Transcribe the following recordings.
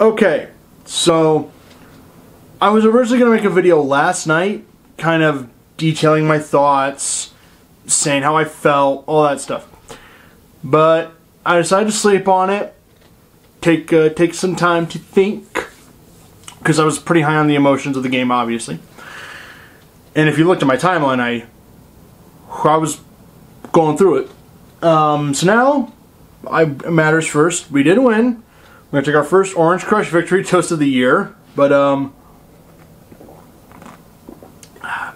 Okay, so I was originally going to make a video last night, kind of detailing my thoughts, saying how I felt, all that stuff. But I decided to sleep on it, take some time to think, because I was pretty high on the emotions of the game, obviously. And if you looked at my timeline, I was going through it. So now, matters first. We did win. We're going to take our first Orange Crush victory, toast of the year. But, so I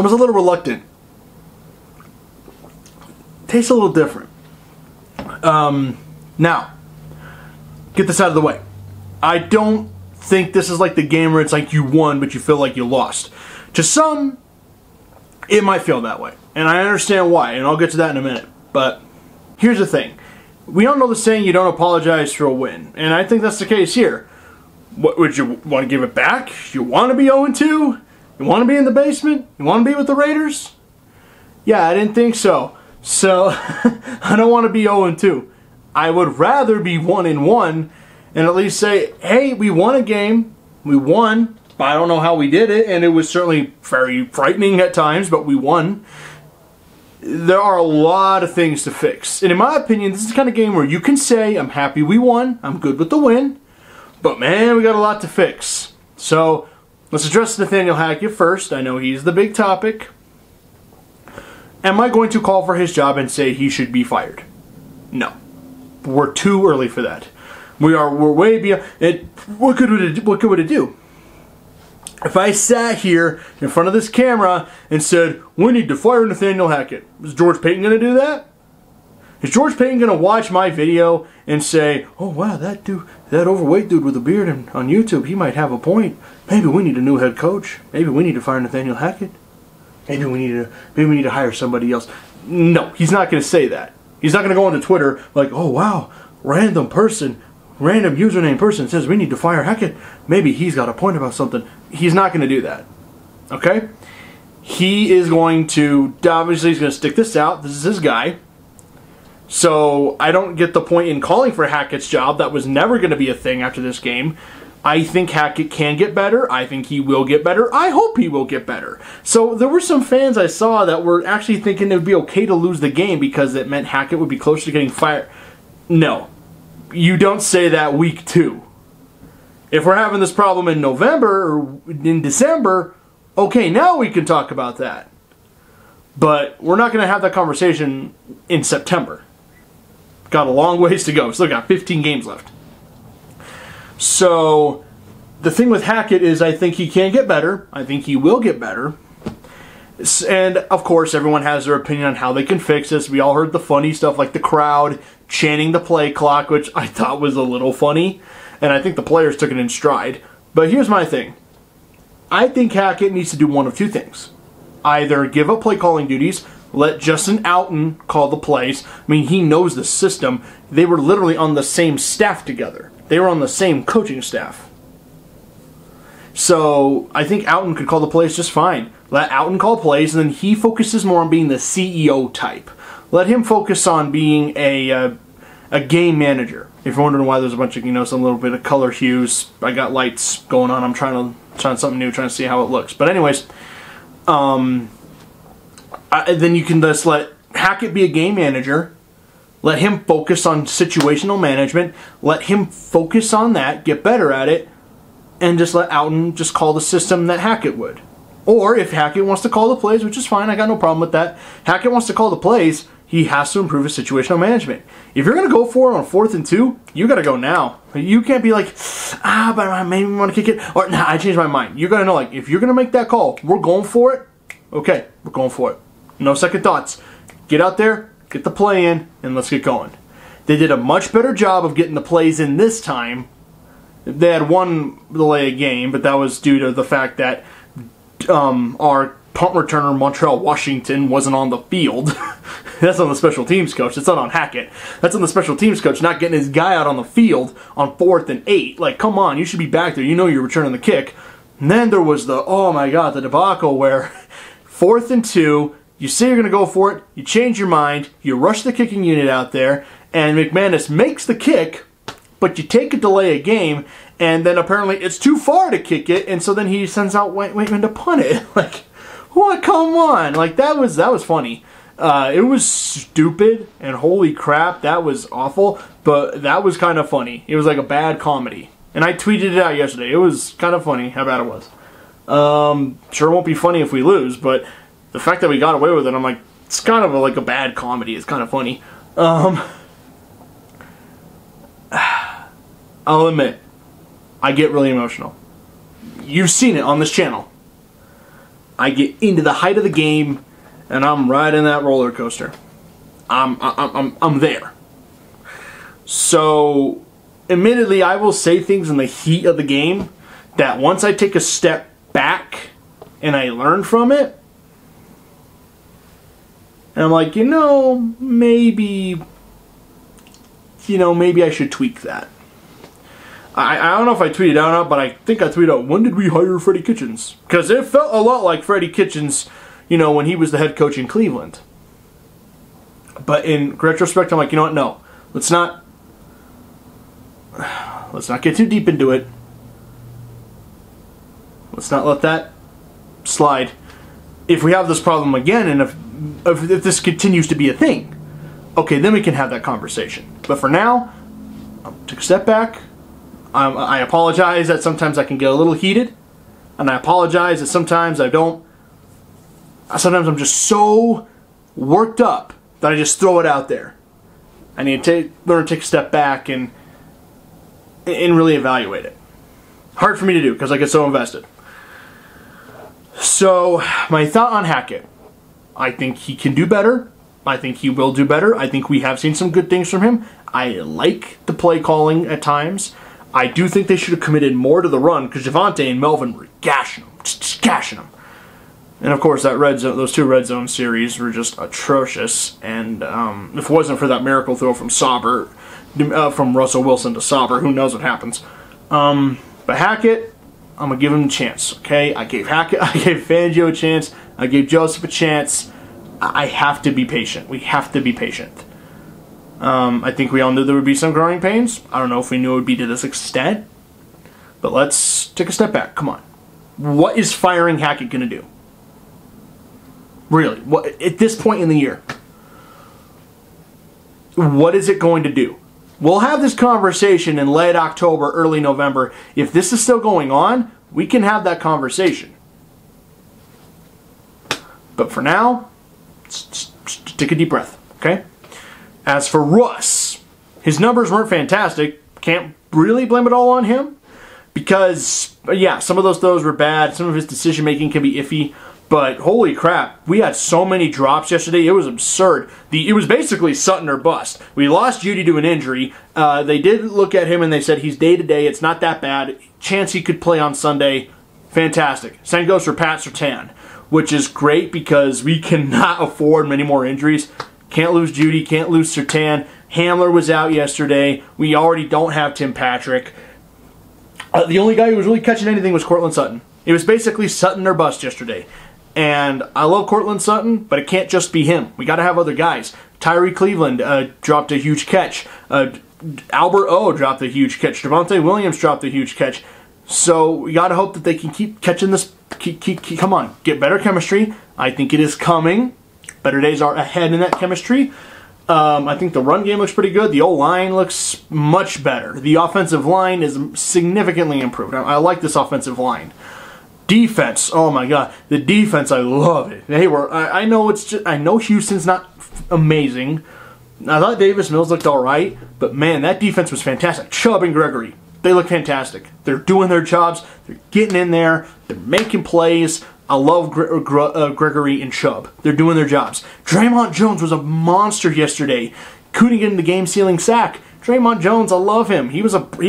was a little reluctant. Tastes a little different. Now, get this out of the way. I don't think this is like the game where it's like you won, but you feel like you lost. To some, it might feel that way. And I understand why, and I'll get to that in a minute. But here's the thing. We don't know the saying, you don't apologize for a win. And I think that's the case here. What, would you want to give it back? You want to be 0-2? You want to be in the basement? You want to be with the Raiders? Yeah, I didn't think so. So, I don't want to be 0-2. I would rather be 1-1 and at least say, hey, we won a game. We won. I don't know how we did it, and it was certainly very frightening at times, but we won. There are a lot of things to fix. And in my opinion, this is the kind of game where you can say, I'm happy we won, I'm good with the win, but man, we got a lot to fix. So, let's address Nathaniel Hackett first. I know he's the big topic. Am I going to call for his job and say he should be fired? No. We're too early for that. We're way beyond it. What good would it do? If I sat here in front of this camera and said, we need to fire Nathaniel Hackett, is George Payton going to do that? Is George Payton going to watch my video and say, oh wow, that dude, that overweight dude with the beard on YouTube, he might have a point. Maybe we need a new head coach. Maybe we need to fire Nathaniel Hackett. Maybe we need to hire somebody else. No, he's not going to say that. He's not going to go onto Twitter like, oh wow, random username person says we need to fire Hackett. Maybe he's got a point about something. He's not going to do that. Okay? He is going to, obviously he's going to stick this out. This is his guy. So I don't get the point in calling for Hackett's job. That was never going to be a thing after this game. I think Hackett can get better. I think he will get better. I hope he will get better. So there were some fans I saw that were actually thinking it would be okay to lose the game because it meant Hackett would be closer to getting fired. No. You don't say that week 2. If we're having this problem in November or in December, okay, now we can talk about that. But we're not going to have that conversation in September. Got a long ways to go. Still got 15 games left. So the thing with Hackett is I think he can get better. I think he will get better. And, of course, everyone has their opinion on how they can fix this. We all heard the funny stuff like the crowd chanting the play clock, which I thought was a little funny. And I think the players took it in stride. But here's my thing. I think Hackett needs to do one of two things. Either give up play calling duties, let Justin Outen call the plays. I mean, he knows the system. They were literally on the same staff together. They were on the same coaching staff. So I think Outen could call the plays just fine. Let Outen call plays, and then he focuses more on being the CEO type. Let him focus on being a game manager. If you're wondering why there's a bunch of, you know, some little bit of color hues, I got lights going on. I'm trying something new, trying to see how it looks. But anyways, then you can just let Hackett be a game manager. Let him focus on situational management. Let him focus on that, get better at it. And just let Outen just call the system that Hackett would. Or if Hackett wants to call the plays, which is fine, I got no problem with that. Hackett wants to call the plays, he has to improve his situational management. If you're going to go for it on 4th and 2, you got to go now. You can't be like, ah, but I maybe want to kick it. Or, nah, I changed my mind. You got to know, like, if you're going to make that call, we're going for it. Okay, we're going for it. No second thoughts. Get out there, get the play in, and let's get going. They did a much better job of getting the plays in this time. They had one delay a game, but that was due to the fact that our punt returner, Montrell Washington, wasn't on the field. That's on the special teams coach. That's not on Hackett. That's on the special teams coach not getting his guy out on the field on 4th and 8. Like, come on. You should be back there. You know you're returning the kick. And then there was the, oh my God, the debacle where 4th and 2, you say you're going to go for it, you change your mind, you rush the kicking unit out there, and McManus makes the kick, But you take a delay a game, and then apparently it's too far to kick it, and so then he sends out Waitman to punt it. Like, what? Come on! Like, that was funny. It was stupid, and holy crap, that was awful. But that was kind of funny. It was like a bad comedy. And I tweeted it out yesterday. It was kind of funny how bad it was. Sure won't be funny if we lose, but the fact that we got away with it, I'm like, it's kind of like a bad comedy. It's kind of funny. I'll admit, I get really emotional. You've seen it on this channel. I get into the height of the game, and I'm riding that roller coaster. I'm there. So, admittedly, I will say things in the heat of the game that once I take a step back and I learn from it, and I'm like, you know, maybe I should tweak that. I don't know if I tweeted out or not, but I think I tweeted out, when did we hire Freddie Kitchens? Because it felt a lot like Freddie Kitchens, you know, when he was the head coach in Cleveland. But in retrospect, I'm like, you know what, no. Let's not get too deep into it. Let's not let that slide. If we have this problem again, and if this continues to be a thing, okay, then we can have that conversation. But for now, I took a step back. I apologize that sometimes I can get a little heated, and I apologize that sometimes I don't. Sometimes I'm just so worked up that I just throw it out there. I need to learn to take a step back and really evaluate it. Hard for me to do because I get so invested. So, my thought on Hackett. I think he can do better. I think he will do better. I think we have seen some good things from him. I like the play calling at times. I do think they should have committed more to the run because Devontae and Melvin were gashing them. Just gashing them. And of course, that red zone, those two red zone series were just atrocious. And if it wasn't for that miracle throw from Sauber, from Russell Wilson to Sauber, who knows what happens. But Hackett, I'm gonna give him a chance. Okay, I gave Hackett, I gave Fangio a chance, I gave Joseph a chance. I have to be patient. We have to be patient. I think we all knew there would be some growing pains. I don't know if we knew it would be to this extent, but let's take a step back. Come on, what is firing Hackett gonna do? Really, what, at this point in the year, what is it going to do? We'll have this conversation in late October, early November. If this is still going on, we can have that conversation. But for now, take a deep breath, okay? As for Russ, his numbers weren't fantastic. Can't really blame it all on him because, yeah, some of those throws were bad. Some of his decision-making can be iffy. But holy crap, we had so many drops yesterday. It was absurd. It was basically Sutton or bust. We lost Judy to an injury. They did look at him and they said he's day-to-day. It's not that bad. Chance he could play on Sunday. Fantastic. Same goes for Pat Sertan, which is great because we cannot afford many more injuries. Can't lose Judy. Can't lose Sertan. Hamler was out yesterday. We already don't have Tim Patrick. The only guy who was really catching anything was Courtland Sutton. It was basically Sutton or bust yesterday. And I love Courtland Sutton, but it can't just be him. We got to have other guys. Tyree Cleveland dropped a huge catch. Albert O dropped a huge catch. Devontae Williams dropped a huge catch. So we got to hope that they can keep catching this. Come on, get better chemistry. I think it is coming. Better days are ahead in that chemistry. I think the run game looks pretty good. The O-line looks much better. The offensive line is significantly improved. I like this offensive line. Defense, oh my God, the defense, I love it. They were, I know it's just, I know Houston's not amazing. I thought Davis Mills looked all right, but man, that defense was fantastic. Chubb and Gregory, they look fantastic. They're doing their jobs, they're getting in there, they're making plays. I love Gregory and Chubb. They're doing their jobs. D'Raymond Jones was a monster yesterday. Couldn't get in the game-sealing sack. D'Raymond Jones, I love him. He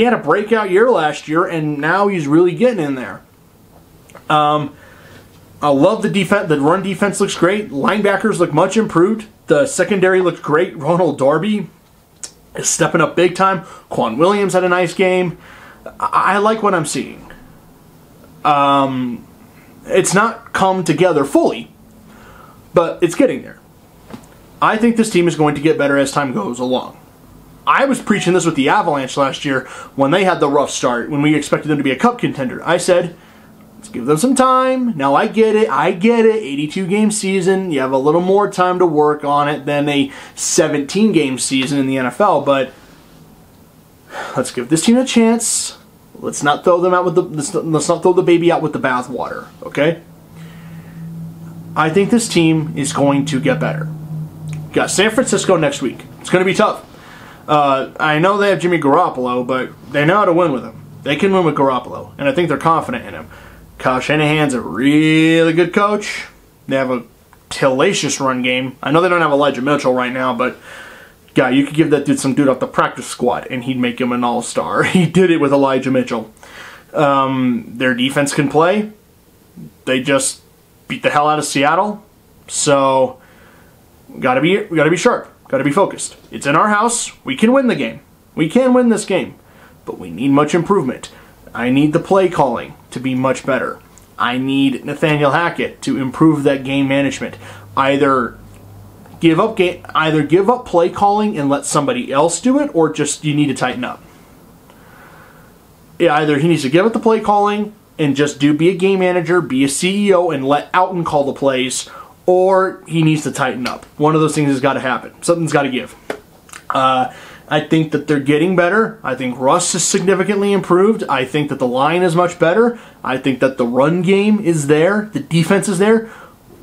had a breakout year last year, and now he's really getting in there. I love the defense. The run defense looks great. Linebackers look much improved. The secondary looked great. Ronald Darby is stepping up big time. Quan Williams had a nice game. I like what I'm seeing. It's not come together fully, but it's getting there. I think this team is going to get better as time goes along. I was preaching this with the Avalanche last year when they had the rough start, when we expected them to be a cup contender. I said, let's give them some time. Now I get it. 82-game season. You have a little more time to work on it than a 17-game season in the NFL, but let's give this team a chance. Let's not throw them out with the baby out with the bathwater, okay? I think this team is going to get better. We've got San Francisco next week. It's going to be tough. I know they have Jimmy Garoppolo, but they know how to win with him. They can win with Garoppolo, and I think they're confident in him. Kyle Shanahan's a really good coach. They have a hellacious run game. I know they don't have Elijah Mitchell right now, but God, you could give that dude off the practice squad, and he'd make him an all-star. He did it with Elijah Mitchell. Their defense can play. They just beat the hell out of Seattle. So we gotta be sharp. Gotta be focused. It's in our house. We can win the game. We can win this game. But we need much improvement. I need the play calling to be much better. I need Nathaniel Hackett to improve that game management. Either give up play calling and let somebody else do it, or just you need to tighten up. Yeah, either he needs to give up the play calling and just be a game manager, be a CEO, and let Outen call the plays, or he needs to tighten up. One of those things has got to happen. Something's got to give. I think that they're getting better. I think Russ is significantly improved. I think that the line is much better. I think that the run game is there. The defense is there.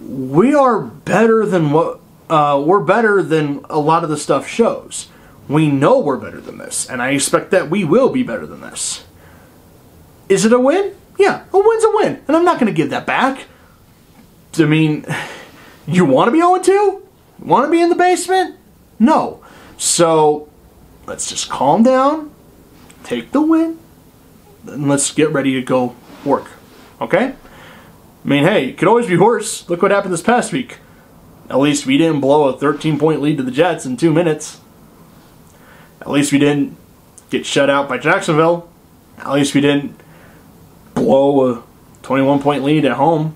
We are better than what we're better than a lot of the stuff shows. We know we're better than this, and I expect that we will be better than this. Is it a win? Yeah, a win's a win, and I'm not going to give that back. I mean, you want to be 0-2? Want to be in the basement? No. So let's just calm down, take the win, and let's get ready to go work, okay? I mean, hey, it could always be worse. Look what happened this past week. At least we didn't blow a 13-point lead to the Jets in 2 minutes. At least we didn't get shut out by Jacksonville. At least we didn't blow a 21-point lead at home.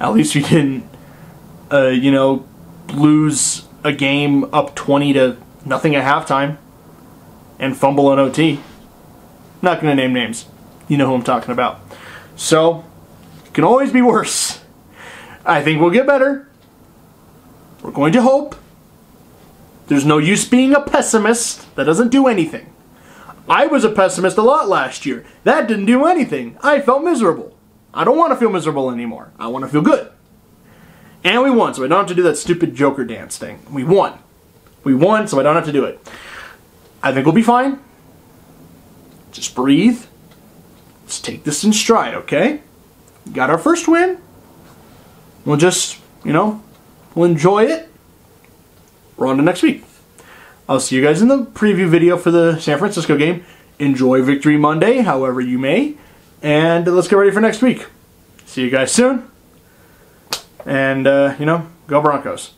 At least we didn't, you know, lose a game up 20-0 at halftime and fumble an OT. Not going to name names. You know who I'm talking about. So, it can always be worse. I think we'll get better. We're going to hope. There's no use being a pessimist. That doesn't do anything. I was a pessimist a lot last year. That didn't do anything. I felt miserable. I don't want to feel miserable anymore. I want to feel good. And we won, so I don't have to do that stupid Joker dance thing. We won. We won, so I don't have to do it. I think we'll be fine. Just breathe. Let's take this in stride, okay? We got our first win. We'll just, you know, we'll enjoy it. We're on to next week. I'll see you guys in the preview video for the San Francisco game. Enjoy Victory Monday, however you may. And let's get ready for next week. See you guys soon. And, you know, go Broncos.